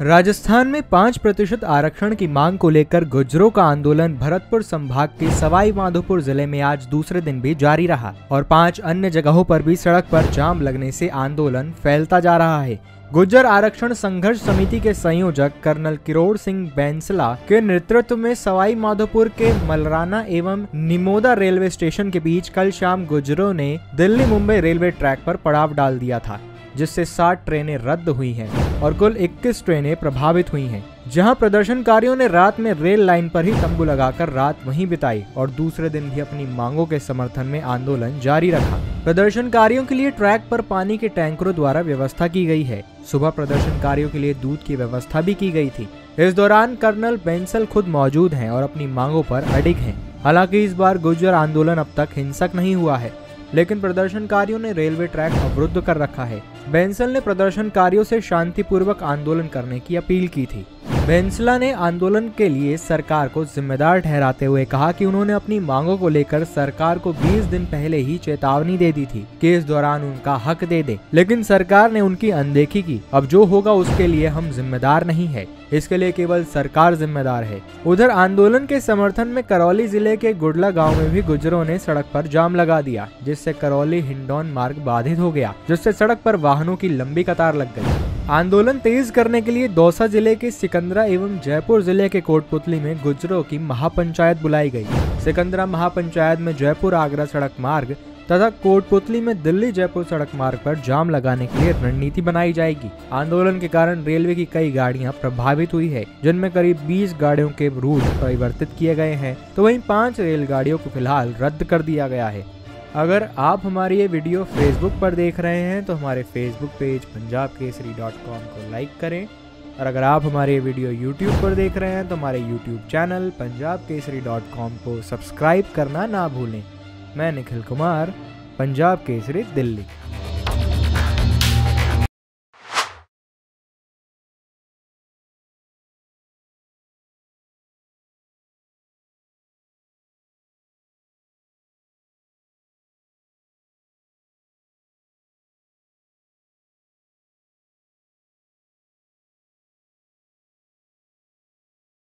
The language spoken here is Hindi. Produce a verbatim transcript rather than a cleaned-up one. राजस्थान में पाँच प्रतिशत आरक्षण की मांग को लेकर गुर्जरों का आंदोलन भरतपुर संभाग के सवाई माधोपुर जिले में आज दूसरे दिन भी जारी रहा और पांच अन्य जगहों पर भी सड़क पर जाम लगने से आंदोलन फैलता जा रहा है। गुर्जर आरक्षण संघर्ष समिति के संयोजक कर्नल किरोड़ सिंह बैंसला के नेतृत्व में सवाई माधोपुर के मलराना एवं निमोदा रेलवे स्टेशन के बीच कल शाम गुर्जरों ने दिल्ली मुंबई रेलवे ट्रैक पर पड़ाव डाल दिया था, जिससे साठ ट्रेनें रद्द हुई हैं और कुल इक्कीस ट्रेनें प्रभावित हुई हैं। जहां प्रदर्शनकारियों ने रात में रेल लाइन पर ही तंबू लगाकर रात वहीं बिताई और दूसरे दिन भी अपनी मांगों के समर्थन में आंदोलन जारी रखा। प्रदर्शनकारियों के लिए ट्रैक पर पानी के टैंकरों द्वारा व्यवस्था की गई है। सुबह प्रदर्शनकारियों के लिए दूध की व्यवस्था भी की गई थी। इस दौरान कर्नल बैंसल खुद मौजूद हैं और अपनी मांगों पर अडिग हैं। हालांकि इस बार गुर्जर आंदोलन अब तक हिंसक नहीं हुआ है, लेकिन प्रदर्शनकारियों ने रेलवे ट्रैक अवरुद्ध कर रखा है। बैंसल ने प्रदर्शनकारियों से शांतिपूर्वक आंदोलन करने की अपील की थी। बैंसला ने आंदोलन के लिए सरकार को जिम्मेदार ठहराते हुए कहा कि उन्होंने अपनी मांगों को लेकर सरकार को बीस दिन पहले ही चेतावनी दे दी थी कि इस दौरान उनका हक दे दे, लेकिन सरकार ने उनकी अनदेखी की। अब जो होगा उसके लिए हम जिम्मेदार नहीं है, इसके लिए केवल सरकार जिम्मेदार है। उधर आंदोलन के समर्थन में करौली जिले के गुडला गाँव में भी गुर्जरों ने सड़क पर जाम लगा दिया, जिससे करौली हिंडौन मार्ग बाधित हो गया, जिससे सड़क पर वाहनों की लंबी कतार लग गई। आंदोलन तेज करने के लिए दौसा जिले के सिकंदरा एवं जयपुर जिले के कोटपूतली में गुर्जरों की महापंचायत बुलाई गई। सिकंदरा महापंचायत में जयपुर आगरा सड़क मार्ग तथा कोटपूतली में दिल्ली जयपुर सड़क मार्ग पर जाम लगाने के लिए रणनीति बनाई जाएगी। आंदोलन के कारण रेलवे की कई गाड़ियां प्रभावित हुई है, जिनमें करीब बीस गाड़ियों के रूट परिवर्तित किए गए हैं, तो वहीं पाँच रेलगाड़ियों को फिलहाल रद्द कर दिया गया है। अगर आप हमारी ये वीडियो फेसबुक पर देख रहे हैं तो हमारे Facebook page Punjab Kesari dot com को लाइक करें, और अगर आप हमारे ये वीडियो यूट्यूब पर देख रहे हैं तो हमारे YouTube channel Punjab Kesari dot com को सब्सक्राइब करना ना भूलें। मैं निखिल कुमार, पंजाब केसरी, दिल्ली।